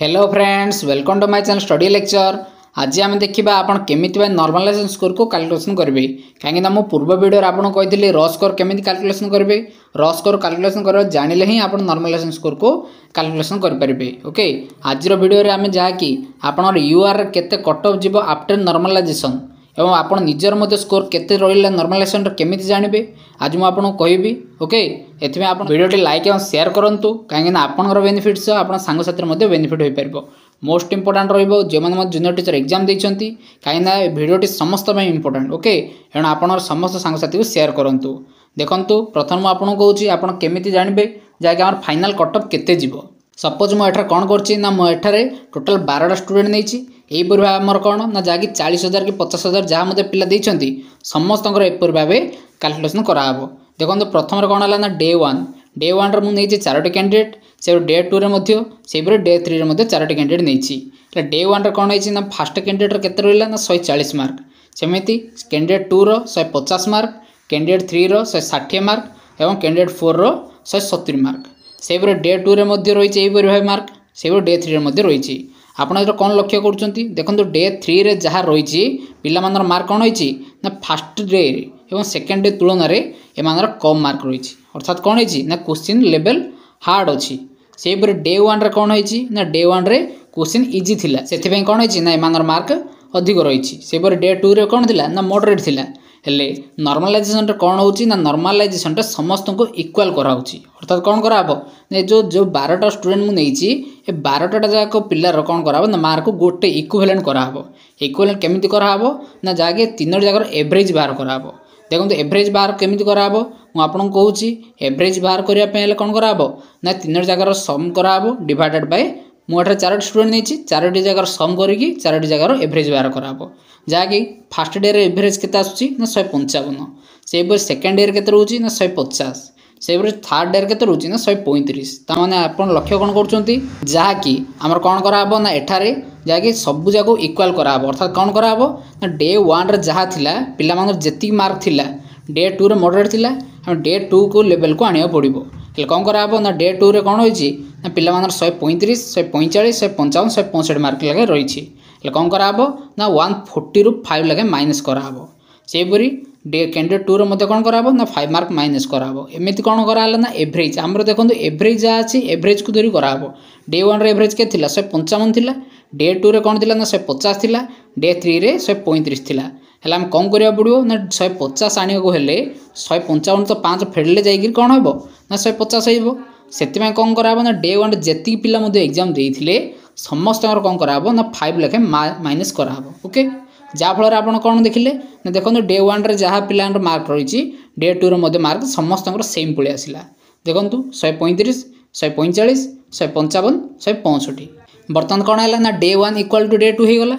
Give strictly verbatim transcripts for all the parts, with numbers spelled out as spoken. Hello friends, welcome to my channel study lecture. आज आम देखा आपड़ केमी नॉर्मलाइजेशन स्कोर को कैलकुलेशन करेंगे कहीं मुझे पूर्व वीडियो आपको कही रॉ स्कोर केमी कैलकुलेशन करेंगे। रॉ स्कोर कैलकुलेशन कर जाने ही आप नॉर्मलाइजेशन स्कोर को कैलकुलेशन करेंगे। ओके, आज वीडियो में आम जहाँकि आपंर यूआर केत कट ऑफ जीव आफ्टर नॉर्मलाइजेशन एवं आपन निजर मत स्कोर केते रहिला नॉर्मलाइजेशन केमी जानबे आज मु आपन कहबी। ओके, एथमे आपन वीडियो टी लाइक एवं शेयर करंतु काहेकि ना आपनकर बेनिफिट्स आपन सांग साथरे मध्ये बेनिफिट होई परबो। मोस्ट इंपोर्टेंट रहिबो जे माने मत जूनियर टीचर एग्जाम दैछंती काहे ना वीडियो टी समस्त में इंपोर्टेंट। ओके, एण आपनर समस्त सांग साथी को शेयर करंतु। देखंतु प्रथम मु आपन कहउची आपन केमिति जानबे जाके हमर फाइनल कट ऑफ केते जीवो। सपोज मु एठर कोन करछि ना मु एठरे टोटल बारह टा स्टूडेंट नैछि। एपर भाव आमर कौन ना जहाँकि चालीस हजार कि पचास हजार जहाँ मत पिला देखते समस्त एपर भाव कैलकुलेसन कराव। देखो प्रथम कौन है डे वन डे वन मुझे चारोटी कैंडिडेट से डे टू से डे थ्री चारोटी कैंडिडेट नहीं। डे वन कौन है फास्ट कैंडिडेट केत रहा ना शहे चालीस मार्क सेमती कैंडिडेट टू रहे पचास मार्क कैंडिडेट थ्री रहे षाठी मार्क और कैंडिडेट फोर रहे सत्तरी मार्क से डे टू रही एपर भाव मार्क से डे थ्री रही आपड़ा कौन लक्ष्य करुँच। देखो डे थ्री रे जहाँ रही पार मार्क कौन होती ना फास्ट डे और सेकेंड डे तुलन एम कम मार्क रही अर्थात कौन होना क्वेश्चन लेवल हार्ड अच्छी। से डे वन रे कौन होती ना डे वन रे क्वेश्चन इजी थिला से कौन होती ना एम मार्क अधिक रही। से डे टू रे कौन था ना मडरेट थिला हेले नॉर्मलाइजेशन कौन हो नॉर्मलाइजेशन समस्त को इक्वाल कराऊँगी अर्थात कौन कराव जो जो बारटा स्टूडेंट मुझे ए बारटा जाक पिलार कौन कराव ना मार्क गोटे इक्विवेलेंट कराव। इक्विवेलेंट केमिति कराव ना जाके तीनो जाकर एवरेज बाहर कराव। देखो एवरेज बाहर केमिति कराव मु आपन कहूँगी एवरेज बाहर करने कौन कराव ना तीनो जाकर सम कराव डिवाइडेड बाय मुझे चारोटी स्टूडेंट नहीं चारोटी जगार सम करी चारोटी जगार एवरेज बाहर कराव जहाँकि फास्ट डे रे एवरेज केते आसुची ना शहे पंचावन से सेकेंड डे केते रहूची ना शहे पचास से थर्ड डे केते रहूची ना शहे पैंतीस। तामाने आपन लक्ष्य कौन करुँच जहाँकि आमर कौन कराव ना एठारे जहाँकि सबू जाक इक्वाल कराव अर्थात कौन कराव ना डे वन रे जहाँ थिला पिला मानर जेती मार्क थिला डे टू रे मडरेट थिला हम डे टू को लेवल को आनिया पड़िबो हेले कौन कराव ना डे टू रे कौन होइची ना पिला मानर शहे पैंतीस शहे पैंचाश शहे पंचावन शहे पैंसठ मार्क लगे रही कौन कराव ना वन फोर्टी रु फाइव लगे माइनस कराव। से डे कैंडिडेट टू रे कौन कराव ना फाइव मार्क माइनस कराव एमती कौन कराला ना एवरेज आमर। देखो एवरेज जहाँ अच्छी एवरेज को धरी कराव डे वन रे एवरेज के थिला शहे पंचावन थिला डे टू रे कौन थिला ना शहे पचास थिला डे थ्री रे शहे पैंतीस थिला हेल्ला आम कम करा पड़ो ना शहे पचास आने हेले शहे पंचावन तो पाँच फेड़े जाइए कौन हम ना शहे पचास हो से कौन कराव ना डे वन जी पिला एग्जाम देते समस्त कौन कराव ना फाइव लखे माइनस कराव। ओके, जहाँफल आप कौन देखिले ना देखो डे वन रे जहाँ पिला मार्क रही डे टू रे मार्क समस्त सेम पलि आसला। देखु शहे पैंतीस शहे पैंचाश शहे पंचावन शहे पैंसठ बर्तमान कौन है ना day one equal to day two होगा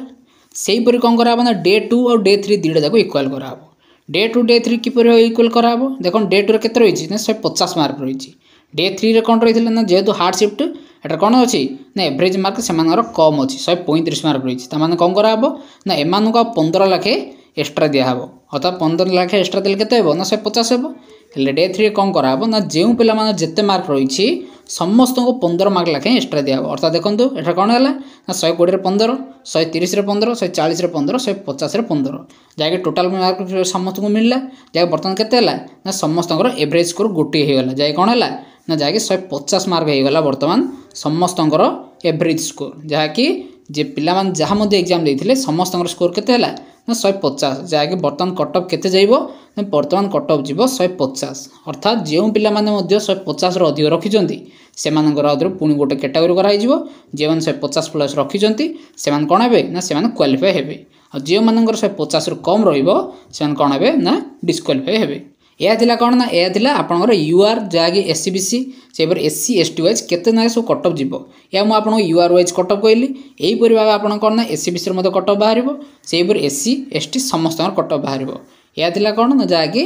से कौन कराव ना डे टू और डे थ्री दुईटा जाक इक्वाल कराव। डे टू डे थ्री किपर इक्वाल कराव देखो डे टू रे केते रही ना शहे पचास मार्क रही डे थ्री रे कौन रही ना जेहेतु हार्ड शिफ्ट एटा कौन अच्छी ना एवरेज मार्क से कम अच्छी शहे पैंतीस मार्क रही तमाने कौन कराव ना एम पंद्रह लाखे एक्सट्रा दिहब अर्थात पंद्रह लाखे एक्सट्रा दे के ना शहे पचास होले। डे थ्री कौन कराव ना जो पे जिते मार्क रही समस्त को पंद्रह मार्क लाखे एक्सट्रा दिहब अर्थात देखो एटा कौन है ना शहे कोड़े पंद्रह शहे तीस पंद्रह शहे चालीस पंद्रह शहे पचास पंद्रह जहाँकि टोटाल मार्क समस्त को मिलला जहाँ बर्तमान के समस्त एवरेज स्कोर गोटे होगा जहाँ कौन है ना जहाँकि शहे पचास मार्क होगा बर्तमान समस्त एवरेज स्कोर जहाँकि जे पिला मान जहाँ मध्य एग्जाम देते समस्त स्कोर केते हला ना शहे पचास जहाँकि बर्तमान कटअप केते जाइबो ना बर्तमान कटअप जीव शहे पचास अर्थात जो पिला माने शहे पचास रो अधिक रखिछंती से पुणी गोटे कैटेगरी कराई जो शहे पचास प्लस रखिछंती से मान कौन हेबे ना से क्वालिफाई हेबे और जो मानकर शहे पचास रु कम रहिबो से मान कौन हेबे ना डिस्क्वालिफाई हेबे। यह थिला कौन ना यह थिला आपनकर यूआर जहाँकि एस सी बी सी से S C S T wise केते ना सब कटअप जीव या मुझे आपको यूआर वाइज कटअप कहली यहीपर भाव आप कौन ना एस सी बी सी मत कटअप बाहर से एस सी एस टी समस्त कटअप बाहर यह थिला कौन ना जहाँकि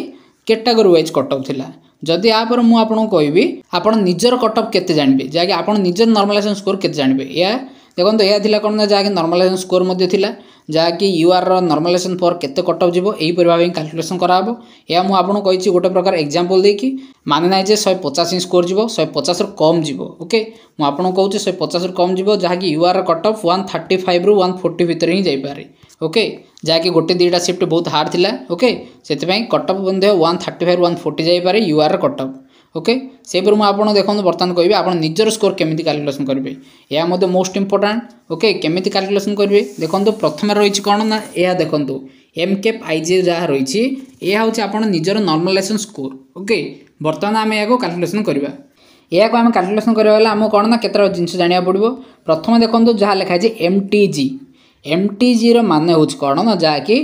कैटेगरी वाइज कटअप थिला। जदि यापर मुझे आपको कहबी आपन निजर कटअप केते जानबे जहाँकि आपन निजर नॉर्मलाइजेशन स्कोर केते जानबे या देखो यह कौन ना जहाँकि नर्मालाइजेसन स्कोर जहाँकि यूआर नर्मालाइजेसन फॉर केत कट ऑफ जीपर भाव कैलकुलेसन कराव या मुझे गोटे प्रकार एग्जांपल देखिए माने ना जे शहे पचास स्कोर जीव शहे पचास रु कम जीव ओके मुझे कहे शहे पचास रु कम जीव जहाँकि UR cut off one thirty five रु वन फोर्टी भितर ही जापे ओके जहाँकि गोटे दुईटा सीफ्ट बहुत हार्ड था ओके से cut off one thirty five one forty जापे यूआर कट ऑफ ओके से मुझे देखो बर्तमान कहे आप निजर स्कोर केमी कैलकुलेसन करेंगे या मोस्ट इंपोर्टाट ओके केमी कैलकुलेसन करेंगे देखो प्रथम रही कौन ना यह देखो एम कैप आईजे जहाँ रही यह हूँ आप निजर नर्मालाइजेसन स्कोर ओके बर्तमान आम या कैलकुलेसन करवा या आम कैलकुलेसन करवाला आम कौन ना केतरा जिनस जाना पड़ो प्रथम देखो जहाँ लिखाई M T G M T G मान हूँ कौन ना जहाँकि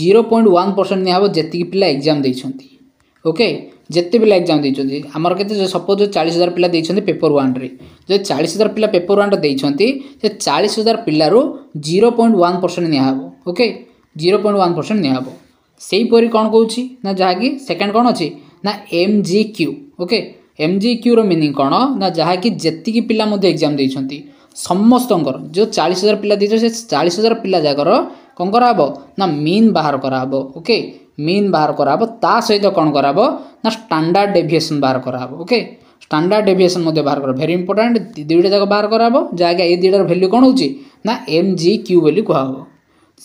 जीरो पॉइंट वन परसेंट निहब जी पिला एग्जाम देते ओके जिते पिला एग्जाम देते आमर के सपोज चालीस हजार पिला देते पेपर वन रे जो चालीस हजार पिला पेपर वन देते चालीस हजार पिलू जीरो पॉइंट वन परसेंट निहब okay zero point one percent निहब से कौन कौन ना जहाँकि सेकेंड कौन अच्छी ना M G Q okay M G Q रो मीनिंग कौन ना जहाँकि जी पिला एग्जाम देते समस्त जो चालीस हजार पिला देते चालीस हजार पिला जाकर कौन कराव ना मीन बाहर कराव ओके मीन बाहर कराव ता सहित कौन कराव ना स्टैंडर्ड डेविएशन बाहर कराव ओके स्टैंडर्ड डेविएशन बाहर कर भेरी इंपोर्टेंट दुईटा जाक बाहर कराव जहाँकि ये दुईटार भैल्यू कौन हो ना एम जि क्यू बोली कहो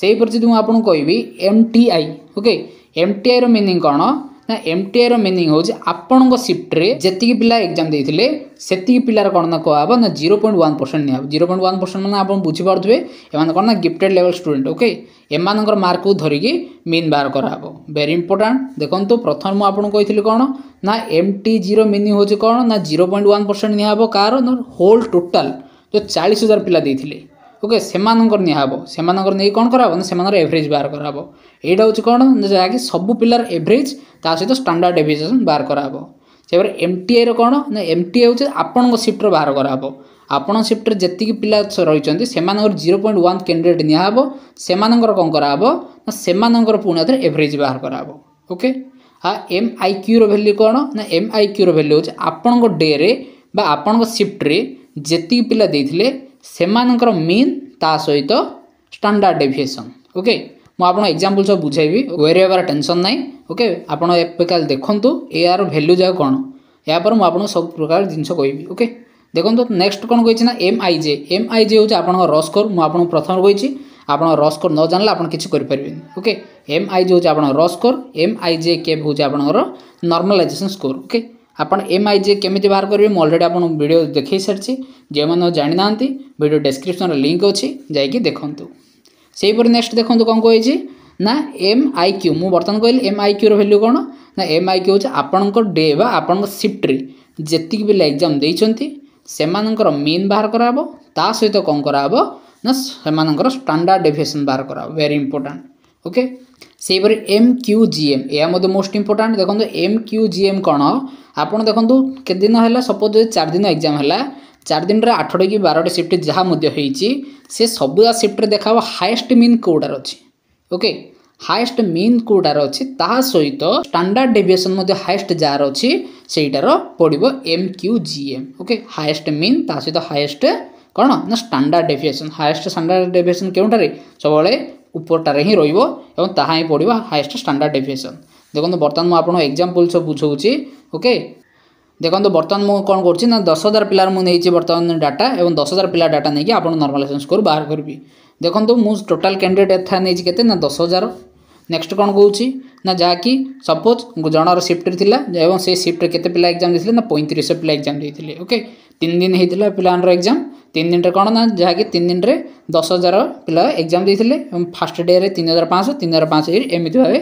से मुझे कहि M T I okay M T I रो मीनिंग कौन ना एम टी आई रो मीनिंग हूँ आपण सीफ्ट्रे जी पिला एग्जाम देते से पिलार कौन ना कहो ना जीरो पॉइंट वन परसेंट निहब जीरो पॉइंट वन परसेंट मैंने आप बुझीपे एम कौन ना गिफ्टेड लेवल स्टूडेंट ओके एम मार्क को धरिकी मीन बाहर कराव भेरी इंपोर्टाट देखो प्रथम मुझे कौन ना एम टी जी रो मीनिंग हूँ कौन ना जीरो पॉइंट वन परसेंट निहब कार होल टोटाल जो चालीस हजार पिला देते ओके से निहब से नहीं कौन कराव ना से एवरेज बाहर कराव यहाँ हूँ कौन जहाँकि सबू पिलार एवरेज ता सहित स्टैंडर्ड डेविएशन बाहर कराव से एम टी आई रो कौन ना एम टी आई हूँ आपण सीफ्ट्रे बाहर कराव आपण सीफ्ट्रे जी पिला रही से जीरो पॉइंट वन कैंडिडेट निहब से कौन कराव ना से पुणी थे एवरेज बाहर कराव ओके आ एम आई क्यू रो वैल्यू कौन ना एम आई क्यू रो वैल्यू हूँ आपण डे रे बा आपण सीफ्ट्रे जी पिला देते से मीन ता सहित स्टैंडर्ड डेविएशन ओके मुझे एग्जांपल सब बुझेबी वेरी एवर टेंशन ना ओके आपड़ एपेकाल देखु यार वैल्यू जाए कौन या पर मुझे सब प्रकार जिनस कहि ओके देखो नेक्स्ट कौन कही ना M I J M I J हूँ आपन रॉ स्कोर मुझे प्रथम कही आप रॉ स्कोर न जानला आप किसी करें ओके एम आई जे हूँ आप raw score M I J के हूँ आपंकर नॉर्मलाइजेशन स्कोर ओके आपन एम आई जे केमी बाहर करेंगे मुझे अलरेडी वीडियो देखे सारी जे मैंने जाणी ना वीडियो डिस्क्रिप्शन लिंक अच्छी जाकि देखूँ से नेक्स्ट देखो कौन कही ना एम आई क्यू मुझे बर्तमान कहली एम आई क्यू रो वैल्यू कौन ना एम आई क्यू हूँ आपणक डे बा आपणक सीफ्ट्रे जी पिला एग्जाम देते से मीन बाहर कराव ता सहित कौन कराव ना से स्टैंडर्ड डेविएशन बाहर कराव वेरी इंपोर्टेंट ओके से एम क्यू जी एम या मोस्ट इंपोर्टेंट देखो एम क्यू जी एम कौन आप देखो के दिन है सपोज चार दिन एग्जाम है चार दिन आठटा कि बारटा सीफ्ट जहाँ से सबुआ सीफ्ट्रे देखा हाएस्ट मीन कौटार अच्छी ओके हाएस्ट मीन कौटार अच्छी ता सहित स्टैंडर्ड डेविएशन हाएस्ट जार अच्छी सेटार पड़ो M Q G M okay highest mean ता सहित हाएस्ट कौन ना standard deviation highest standard deviation क्योंटारे सब उपरटार ही रहा ही पड़ो हाएस्ट स्टैंडर्ड डेविएशन देखो बर्तमान मुझे आपको एग्जांपल सब बुझाऊँगी ओके देखो बर्तमान मुझे कौन कर दस हजार पिलार मुझे बर्तमान डाटा और दस हजार पिला डाटा नहीं आप नॉर्मलाइजेशन स्कोर बाहर करी देखो मुझे टोटाल कैंडिडेट था नहीं के ना दस हजार नेक्स्ट कौन कौन ना जहाँकि सपोज जनर सीफ्ट्रे और से सीफ्ट्रे केते पिला एग्जाम देते ना पैंतीस पिला एग्जाम देते ओके तीन दिन होता पिलार एग्जाम तीन दिन कौन ना जहाँकि तीन दिन में दस हजार पिला एग्जाम देते फास्ट डे रे तीन हजार पाँच तीन हजार पाँच एमती भाव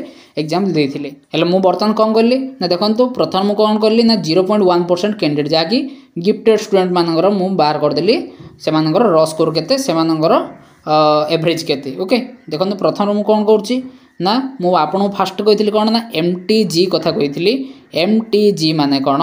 एग्जाम देते मुझे बर्तमान कौन कली ना देखो प्रथम कौन कली ना zero point one percent candidate जहाँकि गिफ्टेड स्टूडेंट मानकर मुझे बाहर करदेली से रॉ स्कोर केते से एवरेज केते ओके देखो प्रथम मुझे कौन कर ना मुझे आपको फास्ट कही कौन ना एम टी जी कथा कही एम टी जी माने कौन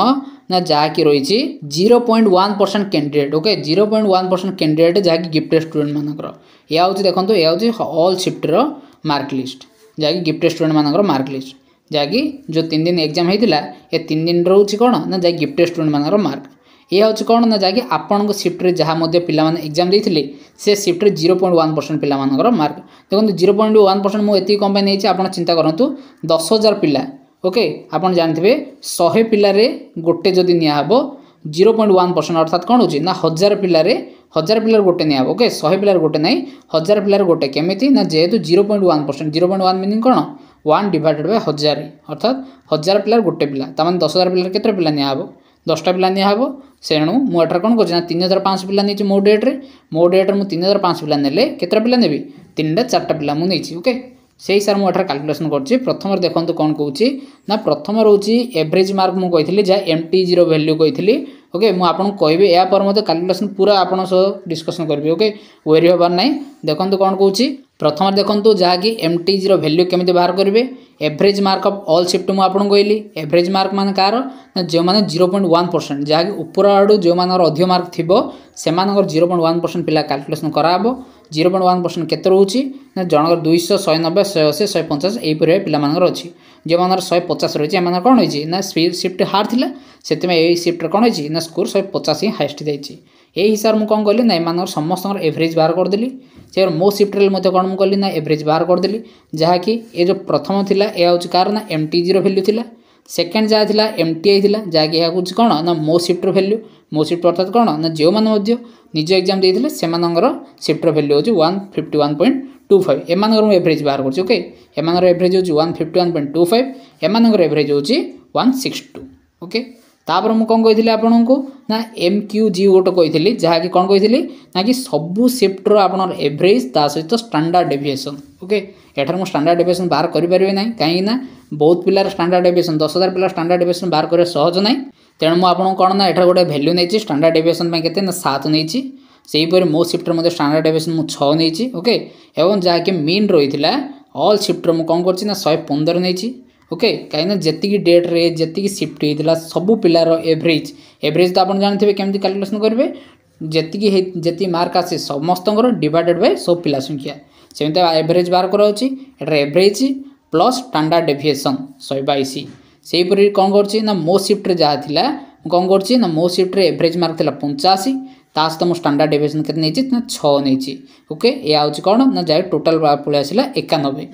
ना जहाँकि रही zero point one percent candidate okay zero point one percent candidate जहाँकि गिफ्टेड स्टूडेंट मानकर या हूँ देखो या हूँ ऑल शिफ्ट्र मार्क लिस्ट जहाँकि गिफ्टेड स्टूडेंट मानकर मार्क लिस्ट जहाँकि जो तीन दिन एग्जाम होता है ये तीन दिन रोचे कौन ना जहाँकि गिफ्टेड स्टूडेंट मानकर मार्क ये हूँ कौन ना जहाँकि आपंक सीफ्रे जहाँ पाने एग्जाम देते से सीफ्रे जीरो पॉइंट वन परसेंट पाला मार्क देखो जीरो पॉइंट वन परसेंट मुझे कम पाई नहीं आप चिंता करूँ दस हज़ार पिला ओके आपड़ जानते शहे पिलारे गोटे जदि निब जीरो पॉइंट वन परसेंट अर्थात कौन हो ना हजार पिलारे हजार पिलार गोटे निब ओके शहे पिलार गोटे नहीं हजार पिलार गोटे केमी ना जेहेतु zero point one percent zero point one meaning कौन वन डिवाइडेड बाय हजार अर्थात हजार पिलार गोटे पिला तमान दस हजार पिलार केतरे पिला निब दसटा पिला निब सेणु मुझे कौन कर तीन हजार पाँच पिला नहीं मो डेट्रे मो डेट्रे मुझे तीन हजार पाँच पिला ने केतटा पिला नेबी तीन चार्टा पिला मुझे ओके से ही सार मुझे कालकुलेसन कर प्रथम देखो कौन कौन ना प्रथम रोचे एवरेज मार्क मुझे जहाँ एम टी जीरो वैल्यू कही ओके मुझे कहि या पर मत कालकुलेसन पूरा आपन सह डिस्कसन करी ओके वेरी हबार ना देखो कौन कौन प्रथम देखो जहाँकि एम टी जीरो वैल्यू केमी बाहर करेंगे average mark of all shift मुझे कहली एवरेज मार्क मान कार जो मैंने जीरो पॉइंट वन परसेंट जहाँकि ऊपर आड़ जो अधिक मार्क थी से जीरो पॉइंट वन परसेंट पिला कालकुलेसन कराब जीरो पॉइंट वन परसेंट केत रोचे ना जनकर दुईश शहे नब्बे शहे अशी शहे पंचाश यहीपर पाला अच्छी जो मान शहे पचास रही है एम कौन होती ना सीफ्ट हार्ड था से सीफ्ट कौन होती ना स्कोर शहे पचास ही हाएस्ट जाइए यही हिसाब मुझे कौन कली ना एम समस्त एवरेज बाहर करदेली से मो सीफ्ट्रे मत कौन मुझे कली ना एवरेज बाहर करदेली जहाँकि ये जो प्रथम था यह हूँ कार ना एम टी जीरो वैल्यू थी सेकेंड जहाँ था एम टी आई था जहाँकि यह हूँ कौन ना मो सीफ्ट्र वैल्यू मो सीफ्ट अर्थात कौन ना जो मैंने निज एग्जाम देते से सीफ्ट्र वैल्यू हूँ one fifty one point two five M average बाहर करके एम एवरेज हूँ one fifty one point two five M average हूँ वन सिक्स टू ओके तापर मु कौन कही आपन को ना एम क्यू जी गोटे कही जहाँकि कौन कही ना कि सबू सीफ्ट्र आपनर एवरेज ता सहित स्टांडार्ड डेविएसन ओके एठार मुझे स्टांडार्ड डेविएसन बाहर करें ना कहीं बहुत पिलार स्टांडार्ड डेविएसन दस हज़ार पिलार स्टांडार्ड डेविएसन बाहर करे सहज ना तेणु मुझे आपको कौन ना एठार गोटे भैल्यू नहीं स्टांडार्ड डेविएसन के ना सात नहीं सेहीपर मो सीफ्ट्र मत स्टांडार्ड डेविएसन मुझे छः नहीं ओके और जहाँकि मीन रही ऑल सीफ्ट्र मुझे कौन कर शहे पंदर नहीं ओके कहीं जी डेट्रे जी सीफ्ट होता सबू पिलार एवरेज एवरेज तो आप जानते केमती कालकुलेसन करेंगे जी जी मार्क आसे समस्त डिवाइडेड बाय सब पिला संख्या सेमती एवरेज बाहर कराऊँच एटार एवरेज प्लस स्टैंडर्ड डेविएशन शहे बैश से कौन कर मो सीफ्ट्रे जहाँ कौन कर मो सीफ्ट्रे एवरेज मार्क था पंचाशी ता सहित मो स्टैंडर्ड डेविएशन के छः नहीं ओके या हूँ कौन ना जहाँ टोटाल पलि आसा एकानबे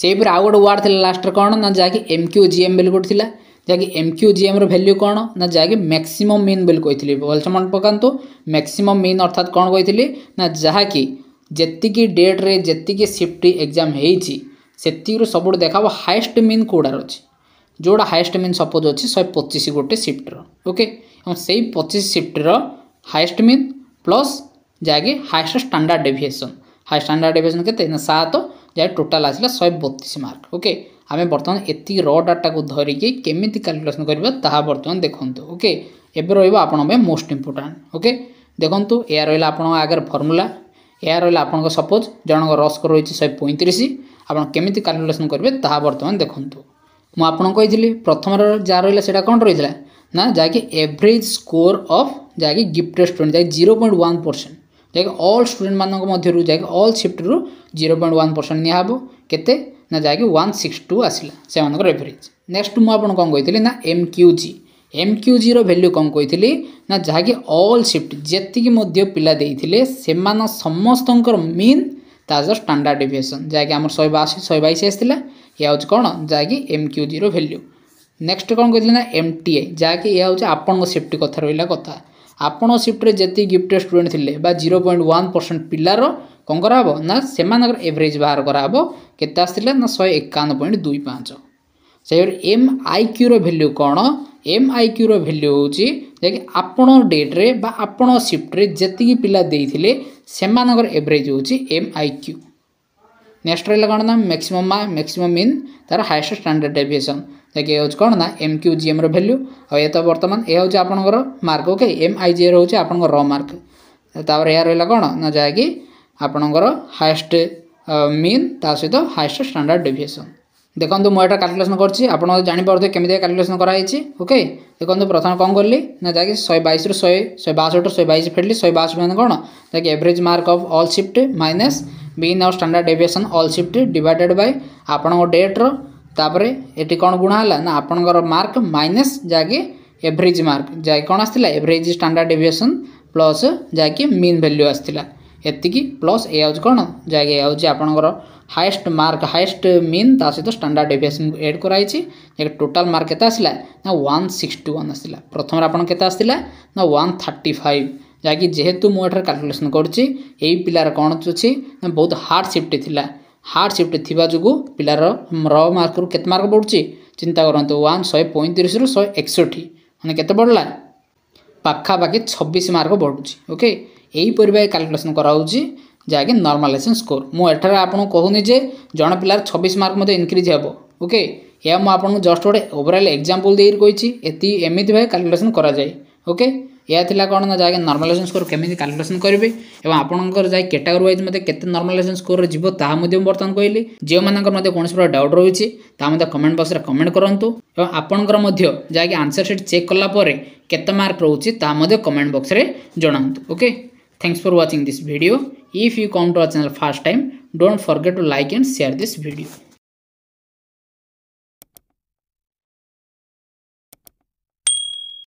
से आउ गोटे वार्ड थी लास्ट कौन ना जहाँकि एम क्यू जी एम बिल गोटे जहाँकि M Q G M value कौन ना जहाँकि मैक्सिमम मीन बिल कही भलसे मन पकातु मैक्सिमम मीन अर्थात कौन कही ना जहाँकि जी डेट्रे जी सीफ्ट एग्जाम होती सब देखा हाएस्ट मीन कौड़ार अच्छे जोड़ा हाएस्ट मीन सपोज अच्छे शहे पचिश गोटे सीफ्टर ओके से पचिश सीफ्टर हाएस्ट मीन प्लस जहाँकि highest standard deviation high standard deviation के सात जहाँ टोटाल आसला शहे बतीस मार्क ओके आमे बर्तमान एति रॉ डाटा को धरिकी केमी कालकुलेसन करा बर्तमान देखो ओके एब रहा मोस्ट इंपोर्टेंट ओके देखो या रहा आप आगे फर्मुला या रहा आप सपोज जनक रस्क रही शहे पैंतीस आपमि कालकुलेसन करेंगे ता बर्तमान देखूँ मुझे प्रथम जहाँ रहा कौन रही है ना जहाँकि एवरेज स्कोर अफ जहाँकि गिफ्टेड स्टूडेंट जहाँकि जीरो पॉइंट वन परसेंट जहाँकि ऑल स्टूडेंट मानू जहाँकि ऑल शिफ्ट रु जीरो पॉइंट वन परसेंट निब के ना जहाँकि वन सिक्स टू आसला से एवरेज नेक्स्ट मुझे कौन कही ना M Q G M Q G value कौन कही ना जहाँकि ऑल शिफ्ट जी पिला से समस्त मीन ताज स्टैंडर्ड डेविएशन जहाँकि आम शहे बाशी शहे बैश आसाला यह हूँ कौन जहाँकि M Q G value next कौन कही ना एम टी आई जहाँकि यह हूँ आपण सीफ्ट कथ रहा कथा आपण सीफ्ट्रे जी गिफ्टेड स्टूडेंट थे जीरो पॉइंट वन परसेंट पिलार कौन कराब ना से एवरेज बाहर कराब के ना शहे एकावन पॉइंट दुई पाँच से एम आई क्यूर वैल्यू कौन एम आई क्यूर वैल्यू हूँ जहाँकि आपण डेट्रे आपण सीफ्ट्रे जी पिला से एवरेज हूँ एम आई क्यू नेक्स्ट रहा कौन ना मैक्सिमम मैक्सिमम मीन तार हाएस्ट स्टैंडर्ड डेविएशन जहाँकि हूँ कौन ना M Q G M value और ये तो बर्तमान यह हूँ आपंकर mark okay M I G रोचे आप रॉ मार्क तापर यह रहा कौन ना जहाँकि आपणकर हाएस्ट मीन ता सहित हाएस्ट स्टैंडर्ड डेविएशन देखो मुझे कालकुलेसन कर जापे केमी कालकुलेसन कराई ओके देखो प्रथम कौन कली ना जहाँकि शहे बैश रु शहे शहे बासठ शहे बैश फेटली शहे बासठ मैंने कौन जहाँकि average mark of all shift minus mean और standard deviation all shift divided by आपण डेट्र तापर ये कौन गुणा है ना आपण मार्क माइनस जहाँकि एवरेज मार्क जा कौन आसाला एवरेज स्टैंडर्ड डेविएशन प्लस जहाँकि मीन वैल्यू आसाला एतिकी प्लस ये कौन जहाँकि ये आपर हाएस्ट मार्क हाएस्ट मीन ता सहित स्टैंडर्ड डेविएशन को एड कराई जे टोटाल मार्क के आसाला ना वन सिक्सटी वन आसाला प्रथम आपन के आसाला ना वन थर्टी फाइव जहाँकि जेहेतु मुझे कालकुलेसन करुच्ची यही पिलार कौन अच्छी बहुत हार्ड सिफ्ट थी हार्ड सिफ्ट थी जो पिलार र मार्क रु के मार्क बढ़ुची चिंता करूँ वन शहे पैंतीस रु शहे एकसठी मैंने के बढ़ला पाखापाखि छब्बीस मार्क बढ़ुची ओके यहीपर कालकुलेसन कराऊँगी जहाँकि नर्मालाइजेशन स्कोर मुझे आपको कहूनी जे जन पिलार छब्बीस मार्क मत इनक्रीज हे ओके या मुझे जस्ट गोटे ओभरअल एग्जाम्पल देकर कही एमती भाई कालकुलेसन कराए ओके या थिला कौन ना जाके नॉर्मलाइजेशन स्कोर केमी कैलकुलेशन करेंगे और आपंकर जाए कैटेगरी वाइज मतलब केते नॉर्मलाइजेशन स्कोर रे जीवो ताहा मध्यम बर्तन कहली जे मानकर मते कोनस पर डाउट रहूची ता मते कमेंट बॉक्स रे कमेंट करंतु और आपनकर मध्य जाके आंसर शीट चेक करला परे केते मार्क रहूची ता मते कमेंट बॉक्स रे जणांतु okay thanks for watching this video if you come to our channel first time don't forget to like and share this video.